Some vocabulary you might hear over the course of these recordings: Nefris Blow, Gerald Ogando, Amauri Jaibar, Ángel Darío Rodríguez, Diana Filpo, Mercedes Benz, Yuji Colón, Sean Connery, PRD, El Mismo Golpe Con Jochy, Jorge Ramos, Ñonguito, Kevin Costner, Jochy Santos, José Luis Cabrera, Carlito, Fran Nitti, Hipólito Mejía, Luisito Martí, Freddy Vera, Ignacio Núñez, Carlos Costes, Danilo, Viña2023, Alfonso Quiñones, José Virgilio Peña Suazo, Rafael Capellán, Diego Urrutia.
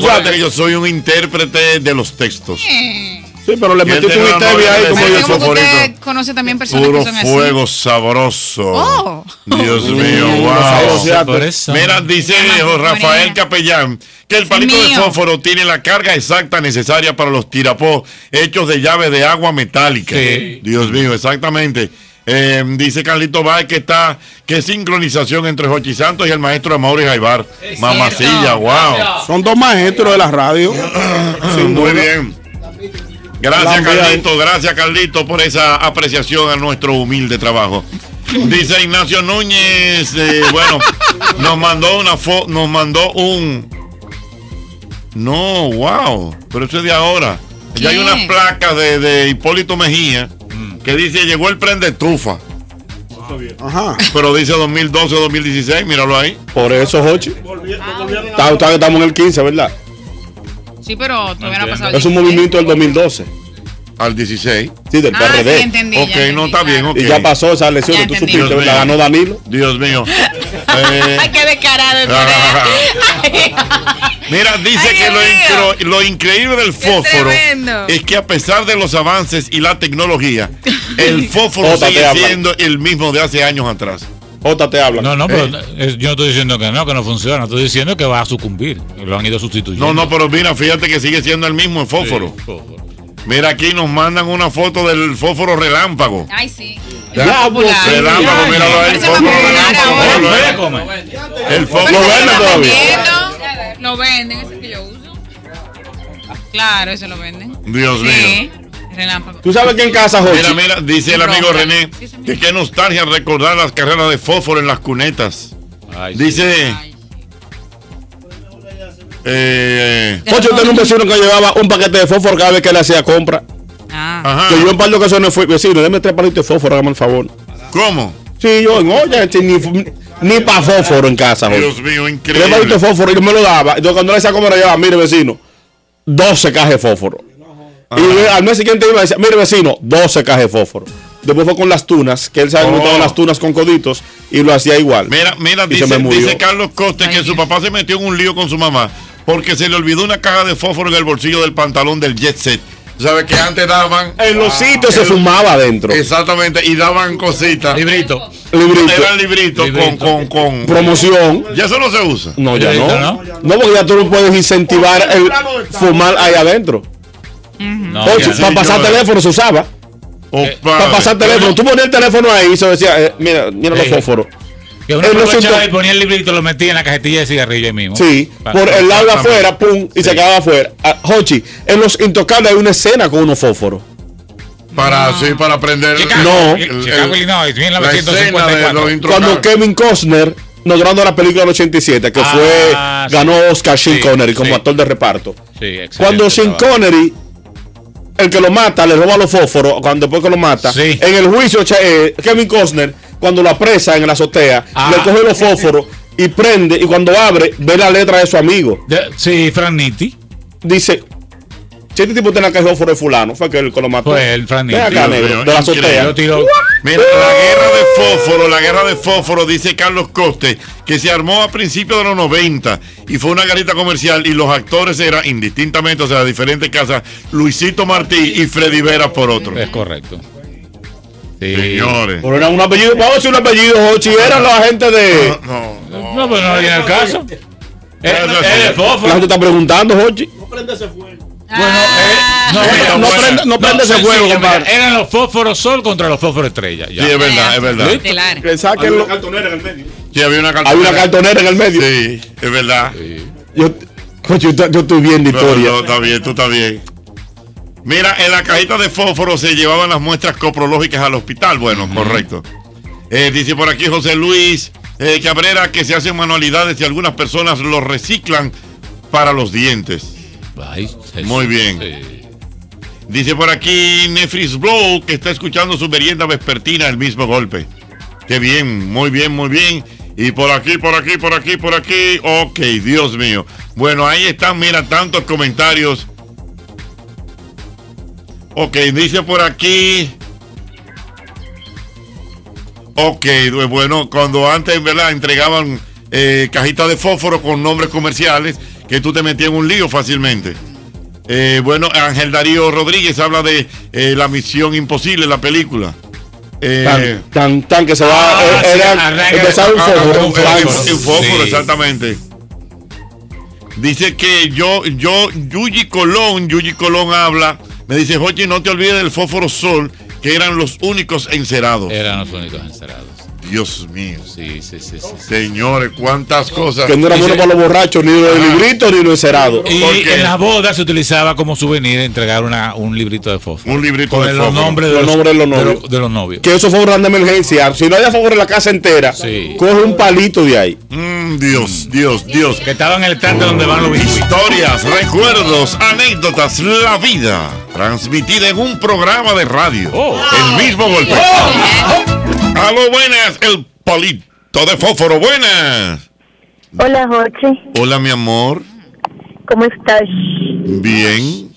Tú sabes que yo soy un intérprete de los textos. Sí, pero le metiste un intervio ahí como yo soy favorito. Conoce también personas puro que son fuego así. Sabroso. Oh. Dios mío, wow. Mira, dice Rafael Capellán que el palito de fósforo tiene la carga exacta necesaria para los tirapós hechos de llaves de agua metálica. Sí. Dios mío, exactamente. Dice Carlito Báez que está, que sincronización entre Jochy Santos y el maestro Amauri Jaibar. Mamacilla, wow. Son dos maestros de la radio. Muy bien. Gracias, Carlito. Gracias, Carlito, por esa apreciación a nuestro humilde trabajo. Dice Ignacio Núñez, bueno, No, wow, pero eso es de ahora. Ya hay unas placas de Hipólito Mejía que dice, llegó el prende estufa. Ajá. Pero dice 2012, 2016, míralo ahí. Por eso, Jochy. Estamos en el 15, ¿verdad? Sí, pero todavía no ha pasado. Es un movimiento del 2012. Al 16. Sí, del PRD. Sí, entendí, ok, entendí, no está bien. Okay. Y ya pasó esa elección, tú supiste, la ganó Danilo. Dios mío. Ay, qué descarado. Mira, dice que lo increíble del fósforo es que a pesar de los avances y la tecnología, el fósforo sigue siendo el mismo de hace años atrás. Otra te habla. No, no, pero yo no estoy diciendo que no funciona. Estoy diciendo que va a sucumbir. Lo han ido sustituyendo. No, no, pero mira, fíjate que sigue siendo el mismo el fósforo. Sí, fósforo. Mira, aquí nos mandan una foto del fósforo relámpago. Ay, sí. Relámpago, míralo ahí. El fósforo relámpago. El fósforo verde todavía. Lo venden, ese que yo uso. Claro, ese lo venden. Dios mío. Relámpago. Tú sabes que en casa, Jochy. Mira, mira, dice el amigo René que qué nostalgia recordar las carreras de fósforo en las cunetas. Ay, dice. Ay, Jochy tenía un vecino que llevaba un paquete de fósforo cada vez que le hacía compra. Ajá. Que yo en par de ocasiones fui vecino, déme tres palitos de fósforo, hágame el favor. ¿Cómo? Sí, yo en olla, ni para fósforo en casa, Jochy. Dios mío, increíble. Tres palitos de fósforo y yo me lo daba. Yo cuando le hacía compra, llevaba, mire vecino, 12 cajas de fósforo. Ajá. Y al mes siguiente iba a decir, mire vecino, 12 cajas de fósforo. Después fue con las tunas, que él se había montado las tunas con coditos y lo hacía igual. Mira, mira, dice Carlos Costes que su papá se metió en un lío con su mamá porque se le olvidó una caja de fósforo en el bolsillo del pantalón del jet set. ¿Sabes que antes daban? En los sitios se fumaba adentro. Exactamente, y daban cositas. Librito. Eran libritos con promoción. Ya eso no se usa. No, ya no. No, porque ya tú no puedes incentivar el fumar ahí adentro. No, para pasar teléfono se usaba. Para pasar teléfono. Tú ponías el teléfono ahí y se decía, mira los fósforos. Que uno y ponía el librito, lo metía en la cajetilla de cigarrillo ahí mismo. Sí, por el lado de afuera, pum, y se quedaba afuera. Jochy, en Los Intocables hay una escena con unos fósforos. Para prender. No, la escena de Los Intocables. Cuando Kevin Costner, logrando la película del 87, que ganó Oscar Sean Connery como actor de reparto. Cuando Sean Connery, el que lo mata, le roba los fósforos cuando después que lo mata. Sí. En el juicio, Kevin Costner, cuando lo apresa en la azotea, le coge los fósforos y prende. Y cuando abre, ve la letra de su amigo. Sí, Fran Nitti. Dice, si este tipo tiene que el fósforo de fulano, fue que el que lo mató. Pues el Fran Nitti. De la azotea. Mira, la guerra de fósforo, dice Carlos Costes, que se armó a principios de los 90 y fue una garita comercial y los actores eran indistintamente, o sea, diferentes casas, Luisito Martí y Freddy Vera por otro. Es correcto. Sí. Señores. Pero era un apellido, vamos a decir un apellido, Jochy, eran la gente de... No, pero no viene el caso. Es fósforo. La gente está preguntando, Jochy. No prende ese fuego. No prende ese juego, compadre. Eran los fósforos sol contra los fósforos estrella. Sí, es verdad. Hay una cartonera en el medio. Sí, hay una cartonera en el medio. Sí, es verdad. Sí. Yo estoy viendo historia. No, está bien, tú estás bien. Mira, en la cajita de fósforo se llevaban las muestras coprológicas al hospital. Bueno, correcto. Dice por aquí José Luis Cabrera que se hacen manualidades y algunas personas los reciclan para los dientes. Muy bien. Sí. Dice por aquí Nefris Blow que está escuchando su merienda vespertina, El Mismo Golpe. Qué bien, muy bien, muy bien. Y por aquí. Ok, Dios mío. Bueno, ahí están, mira, tantos comentarios. Ok, dice por aquí. Ok, bueno, cuando antes, ¿verdad? Entregaban cajitas de fósforo con nombres comerciales. que tú te metías en un lío fácilmente. Bueno, Ángel Darío Rodríguez habla de La Misión Imposible, la película. Tan que se va a empezar un fósforo, exactamente. Dice que Yuji Colón habla, me dice, Jochy, no te olvides del fósforo sol, que eran los únicos encerados. Eran los únicos encerados. Dios mío. Sí. Señores, cuántas cosas. Que no era bueno para los borrachos, ni los libritos, ni los encerados. Y en las bodas se utilizaba como souvenir entregar un librito de fósforo. Un librito con de fósforo. Los nombres de los novios. Que eso fue una de emergencia. Si no había fósforo en la casa entera, coge un palito de ahí. Dios. Que estaba en el estante donde van los bichos. Historias, recuerdos, anécdotas, la vida. Transmitida en un programa de radio. El mismo golpe. Aló, buenas, el palito de fósforo, buenas. Hola, Jochy. Hola, mi amor. ¿Cómo estás? Bien.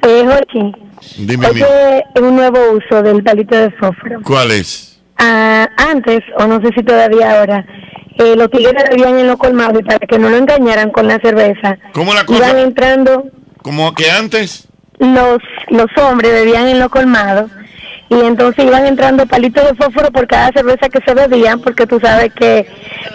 Jochy, dime. Oye, un nuevo uso del palito de fósforo. ¿Cuál es? Antes, o no sé si todavía ahora, los tigres vivían en los colmados y para que no lo engañaran con la cerveza. ¿Cómo la cosa? Iban entrando. ¿Cómo que antes? Los hombres bebían en los colmados. Y entonces iban entrando palitos de fósforo por cada cerveza que se bebían, porque tú sabes que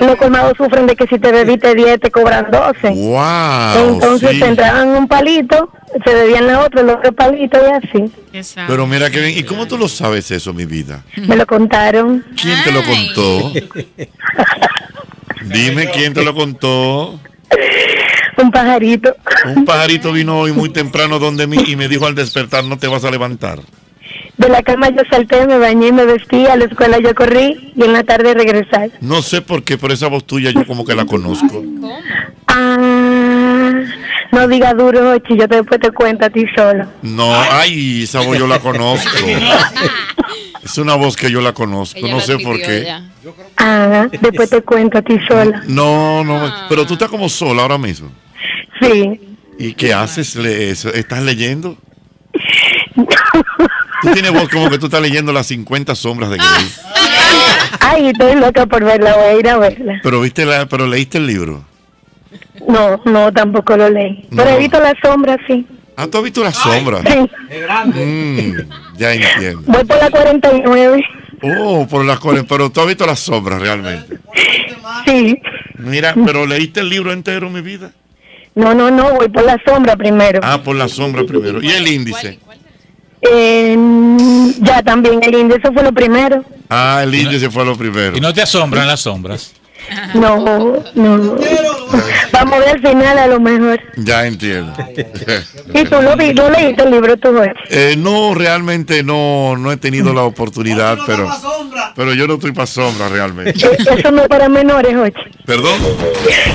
los colmados sufren de que si te bebiste 10 te cobran 12. ¡Wow! Entonces te entraban un palito, se bebían el otro palito y así. Exacto. Pero mira que bien, ¿y cómo tú lo sabes eso, mi vida? Me lo contaron. ¿Quién te lo contó? Dime, ¿quién te lo contó? Un pajarito. Un pajarito vino hoy muy temprano donde mí y me dijo al despertar, no te vas a levantar. De la cama yo salté, me bañé, me vestí, a la escuela yo corrí y en la tarde regresé. No sé por qué, pero esa voz tuya yo como que la conozco. Ah, no diga duro, Jochy, yo después te cuento a ti solo. No, ay, esa voz yo la conozco. Es una voz que yo la conozco, ella no sé por qué. Ah, después te cuento a ti sola. No, pero tú estás como sola ahora mismo. Sí. ¿Y qué haces? ¿Estás leyendo? Tú tienes voz como que tú estás leyendo las 50 sombras de Grey. Ay, estoy loca por verla, voy a ir a verla. Pero leíste el libro. No, tampoco lo leí. No. Pero he visto las sombras, sí. Ah, ¿tú has visto las sombras? Sí. Es grande. Ya entiendo. Voy por la 49. Oh, por las 49. Pero tú has visto las sombras realmente. Sí. Mira, pero leíste el libro entero, mi vida. No, voy por la sombra primero. Ah, por la sombra primero. ¿Y el índice? Ya también, el índice fue lo primero. Ah, el índice fue lo primero. ¿Y no te asombran las sombras? No. Vamos a ver al final a lo mejor. Ya entiendo. ¿Y tú no leíste el libro tú? No, realmente no he tenido la oportunidad, pero yo no estoy para sombra realmente. Eso no es para menores, Jochy. ¿Perdón?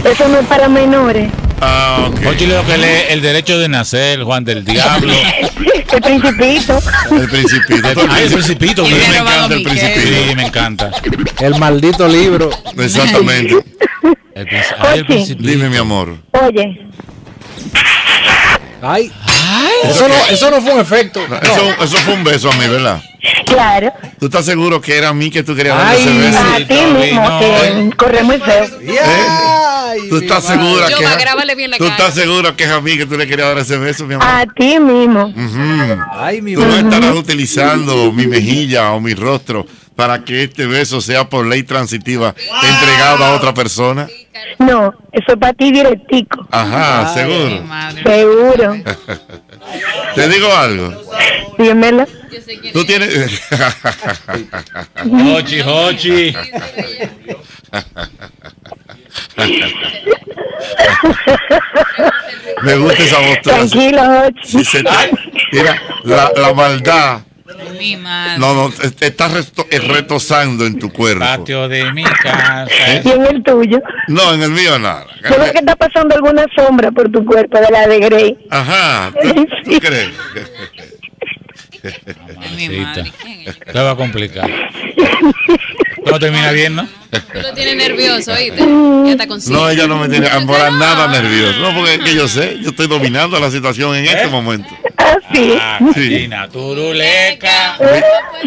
Eso no es para menores. Ah, ok. Jochy, lo que lee El Derecho de Nacer, Juan del Diablo. El Principito. El Principito. El Principito. Me encanta el Principito. Sí, me encanta. El maldito libro. Exactamente. Oye, dime, mi amor. Oye. Ay. Eso no fue un efecto. No. Eso fue un beso a mí, ¿verdad? Claro. ¿Tú estás seguro que era a mí que tú querías darle ese beso? A ti mismo, que corre muy feo. ¿Tú estás segura que es a mí que tú le querías dar ese beso, mi amor? A ti mismo. Ay, mi amor. Tú no estarás utilizando mi mejilla o mi rostro para que este beso sea por ley transitiva entregado a otra persona. No, eso es para ti directico. Ajá, seguro. Seguro. Te digo algo. Dímelo. Tú tienes. Jochy. Me gusta esa voz. Tranquilo, Jochy. Mira, la maldad. No, estás retosando en tu cuerpo. Patio de mi casa. ¿Y en el tuyo? No, en el mío nada. Yo creo que está pasando alguna sombra por tu cuerpo, de la de Grey. Ajá, ¿tú crees? Te va a complicar. No termina bien, ¿no? Tú lo tienes nervioso, ¿oíste? No, ella no me tiene para nada nervioso. No, porque es que yo sé, yo estoy dominando la situación en este momento. Sí. Naturuleca.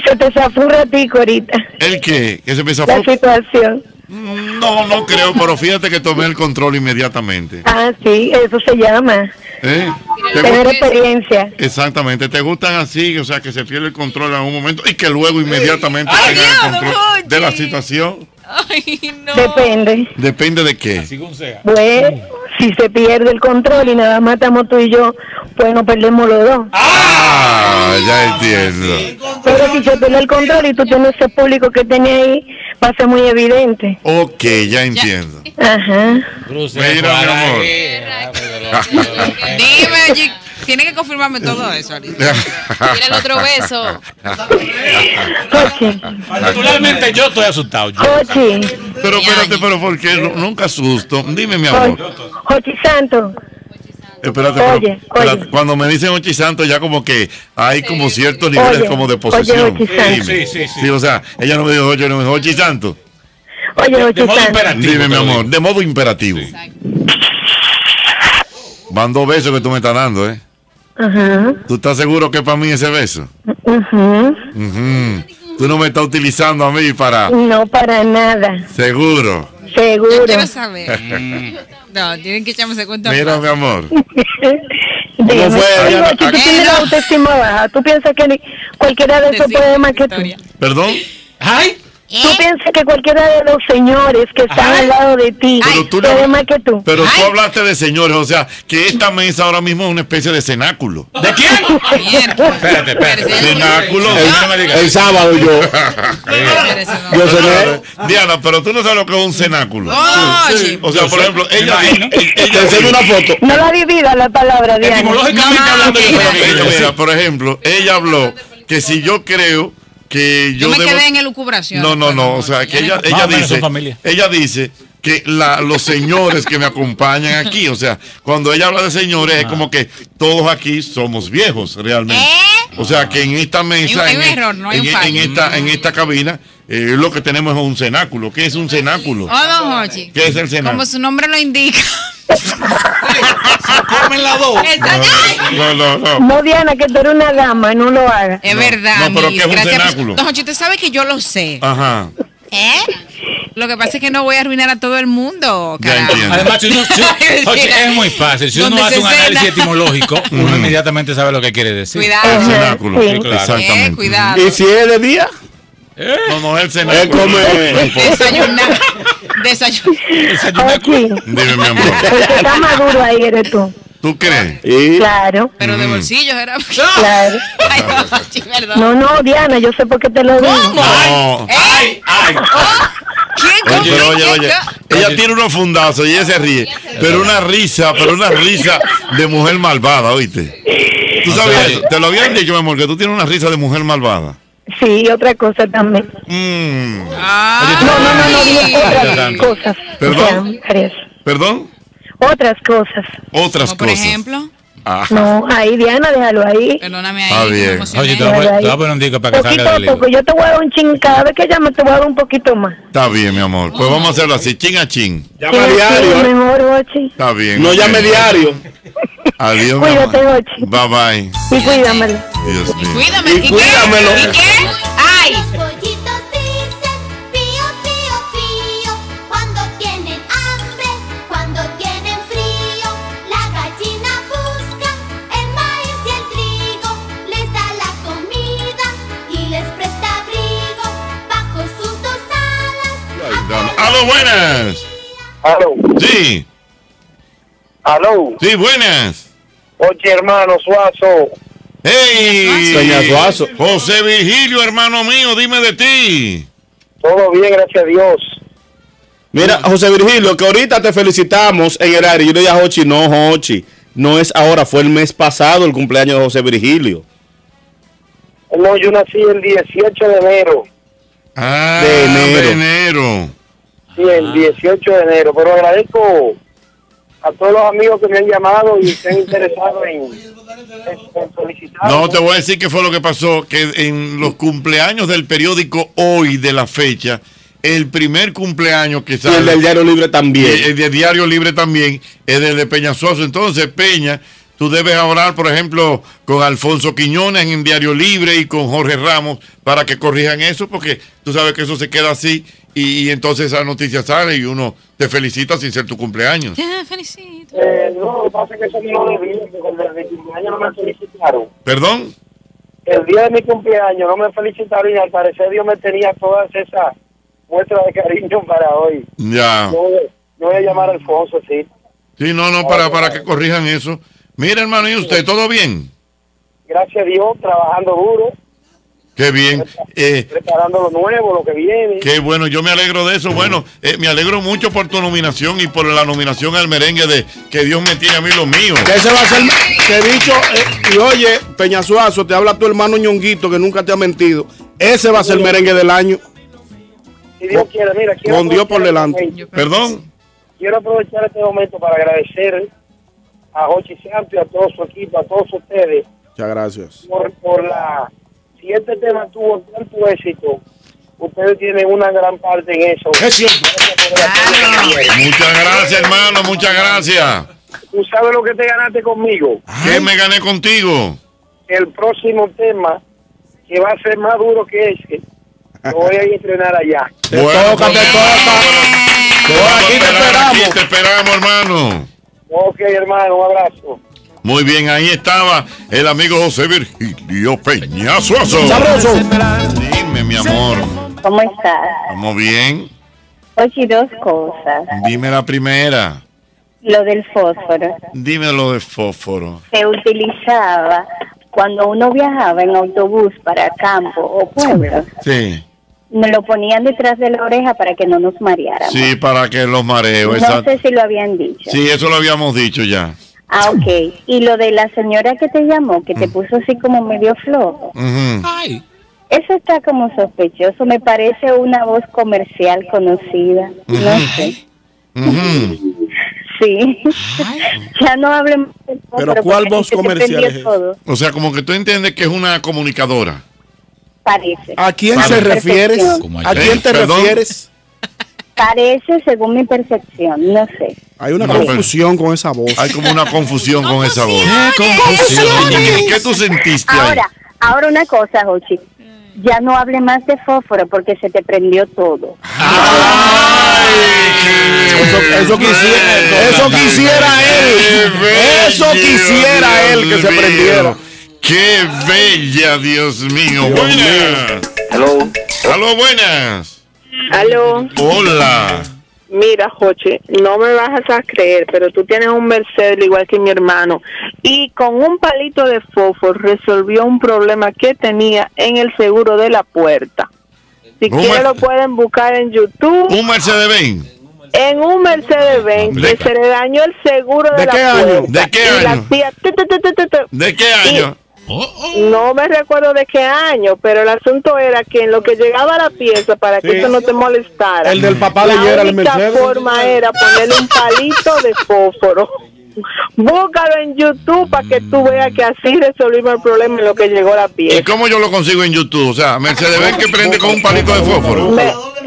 Se te zafurra a ti, Corita. ¿El qué? ¿Qué se me zafurra? La situación. No, no creo, pero fíjate que tomé el control inmediatamente. Ah, sí, eso se llama tener experiencia. Exactamente, te gustan así, o sea, que se pierde el control en un momento y que luego inmediatamente tengan el control de la situación. Ay, no. Depende. ¿Depende de qué? Así como sea. Pues, si se pierde el control y nada más estamos tú y yo, pues nos perdemos los dos. Ah, ya entiendo. Pero si se pierde el control y tú tienes ese público que tenés ahí, va a ser muy evidente. Ok, ya entiendo. Ajá. Mira, mi amor. Dime, tiene que confirmarme todo eso ahorita. Mira el otro beso. Particularmente yo estoy asustado. Jochy. Pero espérate, pero ¿por qué? Nunca asusto. Dime, mi amor. Jochy Santos. Espérate, oye, pero, oye, cuando me dicen Jochy Santos ya como que hay como ciertos niveles como de posesión. Oye, sí, o sea, ella no me dijo Jochy, no me dijo Jochy Santos. Oye, Jochy Santos. Dime, mi amor, de modo imperativo. Van dos besos que tú me estás dando, ¿eh? Ajá. ¿Tú estás seguro que es para mí ese beso? Ajá. Tú no me estás utilizando a mí para... No, para nada. ¿Seguro? Seguro. Yo quiero saber. No, tienen que echarme ese cuento. Mira, mi amor. ¿Cómo fue? Digo, tú tienes la autoestima baja. ¿Tú piensas que cualquiera de esos problemas que tú... ¿Perdón? ¡Ay! ¿Eh? Tú piensas que cualquiera de los señores que están al lado de ti, pero más que tú. Pero tú hablaste de señores, o sea, que esta mesa ahora mismo es una especie de cenáculo. ¿De quién? Espérate, espérate. Cenáculo. El sábado yo. Yo cené. Diana, pero tú no sabes lo que es un cenáculo. Sí. O sea, por ejemplo, ella enseñó una foto. No la divida la palabra, Diana. Etimológicamente hablando, mira, por ejemplo, ella habló que si yo creo que yo me quedé en elucubración. No, o sea, que ella dice que los señores que me acompañan aquí, o sea, cuando ella habla de señores es como que todos aquí somos viejos realmente. O sea, que en esta mesa, en esta cabina, lo que tenemos es un cenáculo. ¿Qué es un cenáculo? ¿Qué es el cenáculo? Como su nombre lo indica. No, Diana, que tú eres una dama, no lo hagas. Es verdad, no, pero que es un cenáculo. Don Jochy, usted sabe que yo lo sé. Ajá. Lo que pasa es que no voy a arruinar a todo el mundo. Además, es muy fácil. Si uno hace un análisis etimológico, uno inmediatamente sabe lo que quiere decir. Cuidado. El cenáculo. Exactamente. Cuidado. ¿Y si es de día? No, el cenáculo. Él come. Desayunar. Desayunar. Dime, mi amor. Está maduro ahí, eres tú. ¿Tú crees? Sí. Claro. Pero de bolsillos era. Claro. Ay, no, Diana, yo sé por qué te lo digo. ¿Cómo? Ay. ¿Quién? Oye. Ella tiene unos fundazos y ella se ríe. Pero una risa de mujer malvada, ¿oíste? ¿Tú sabías eso? Te lo habían dicho, mi amor, que tú tienes una risa de mujer malvada. Sí, y otra cosa también. No, otras cosas. ¿Perdón? ¿Perdón? Otras cosas. ¿Otras cosas? Por ejemplo. No, ahí, Diana, déjalo ahí. Perdóname ahí. Ah, bien. Oye, te voy a poner un disco para que salga del libro. Yo te voy a dar un chin, cada vez que llame te voy a dar un poquito más. Está bien, mi amor. Pues vamos a hacerlo así, chin a chin. Llama diario. Mejor, Jochy. Está bien. No llame diario. Adiós. Cuídate, Jochy. Bye bye. Y cuídamelo. Dios mío. Cuídame. ¿Y cuídamelo? ¿Y qué? ¡Ay! Aló, buenas. Aló. Sí. Aló. Sí, buenas. Oye, hermano Suazo. Hey, Peña Suazo. José Virgilio, hermano mío, dime de ti. Todo bien, gracias a Dios. Mira, José Virgilio, que ahorita te felicitamos en el aire. Yo le dije a Jochy, no, Jochy, no es ahora, fue el mes pasado el cumpleaños de José Virgilio. No, yo nací el 18 de enero. Ah, de enero. Sí, el 18 de enero, pero agradezco a todos los amigos que me han llamado y están interesados en solicitar. No, te voy a decir qué fue lo que pasó, que en los cumpleaños del periódico hoy de la fecha, el primer cumpleaños que sale... Y el del Diario Libre también. El del Diario Libre también, es el de Peña Suazo. Entonces, Peña, tú debes hablar, por ejemplo, con Alfonso Quiñones en Diario Libre y con Jorge Ramos para que corrijan eso, porque tú sabes que eso se queda así y entonces esa noticia sale y uno te felicita sin ser tu cumpleaños. Te felicito. No, lo que pasa es que eso no lo debí, porque con el de cumpleaños no me felicitaron. ¿Perdón? El día de mi cumpleaños no me felicitaron y al parecer Dios me tenía todas esas muestras de cariño para hoy. Ya. No voy a llamar a Alfonso, sí. Sí, no, para que corrijan eso. Mira, hermano, ¿y usted todo bien? Gracias a Dios, trabajando duro. Qué bien. Preparando lo nuevo, lo que viene. Qué bueno, yo me alegro de eso. Bueno, me alegro mucho por tu nominación y por la nominación al merengue de Que Dios me tiene a mí lo mío. Que ese va a ser, que bicho, y oye, Peña Suazo, te habla tu hermano Ñonguito, que nunca te ha mentido. Ese va a ser el merengue del año. Si Dios quiere, mira. Con Dios por delante. Perdón. Quiero aprovechar este momento para agradecer a Jochy Santos y a todo su equipo, a todos ustedes. Muchas gracias. Por la... Si este tema tuvo tanto éxito, ustedes tienen una gran parte en eso. Muchas gracias, hermano, muchas gracias. ¿Tú sabes lo que te ganaste conmigo? ¿Qué me gané contigo? El próximo tema, que va a ser más duro que ese, lo voy a entrenar allá. Bueno, aquí te esperamos, hermano. Ok, hermano, un abrazo. Muy bien, ahí estaba el amigo José Virgilio Peña Suazo. ¡Sabroso! Dime, mi amor. ¿Cómo estás? ¿Estamos bien? Oye, dos cosas. Dime la primera. Lo del fósforo. Dime lo del fósforo. Se utilizaba cuando uno viajaba en autobús para campo o pueblo. Sí. Nos lo ponían detrás de la oreja para que no nos mareáramos. Sí, para que los mareos. No sé si lo habían dicho. Sí, eso lo habíamos dicho ya. Ah, ok. Y lo de la señora que te llamó, que te puso así como medio flojo. Ay. Eso está como sospechoso. Me parece una voz comercial conocida. No sé. Sí. Ya no hablen. Pero ¿cuál voz comercial es? O sea, como que tú entiendes que es una comunicadora. Parece. ¿A quién se refieres? ¿A quién te refieres? Parece, según mi percepción, no sé. Hay una confusión con esa voz. Hay como una confusión con esa voz. ¿Qué, tú sentiste ahora, ahí? Ahora una cosa, Jochy. Ya no hable más de fósforo porque se te prendió todo. Eso quisiera él, que se prendiera. ¡Qué bella, Dios mío! Buenas. Aló, buenas. Aló. Hola. Mira, Jochy, no me vas a creer, pero tú tienes un Mercedes igual que mi hermano y con un palito de fósforo resolvió un problema que tenía en el seguro de la puerta. Si quieren lo pueden buscar en YouTube. ¿Un Mercedes Benz? En un Mercedes Benz que se le dañó el seguro de la puerta. ¿De qué año? ¿De qué año? No me recuerdo de qué año, pero el asunto era que en lo que llegaba la pieza, para que eso no te molestara, el del papá le llegara al Mercedes. La única forma era ponerle un palito de fósforo. Búscalo en YouTube para que tú veas que así resolvimos el problema en lo que llegó la pieza. ¿Y cómo yo lo consigo en YouTube? O sea, Mercedes Benz que prende con un palito de fósforo.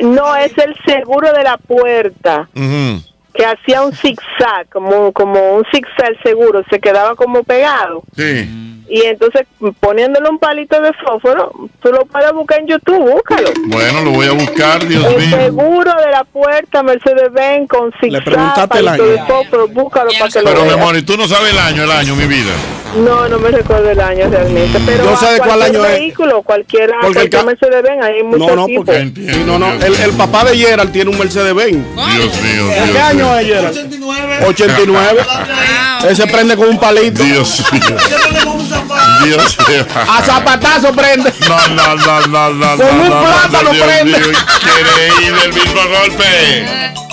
No, es el seguro de la puerta. Que hacía un zigzag, como un zigzag seguro, se quedaba como pegado. Sí. Y entonces, poniéndole un palito de fósforo, tú lo puedes buscar en YouTube, búscalo. Bueno, lo voy a buscar, Dios mío. El seguro de la puerta, Mercedes Benz, con zigzag, palito de fósforo, búscalo para que lo veas. Pero, mi amor, ¿y tú no sabes el año, mi vida? No, no me recuerdo el año realmente. Pero no sé cuál año vehículo, es. Cualquier Mercedes Benz, hay muchos tipos. El papá de Gerald tiene un Mercedes Benz. Dios mío. ¿Qué año es Gerald? 89. Él se prende con un palito. Dios mío. Dios mío. A zapatazo prende. No. Con un plátano prende. Increíble el mismo golpe.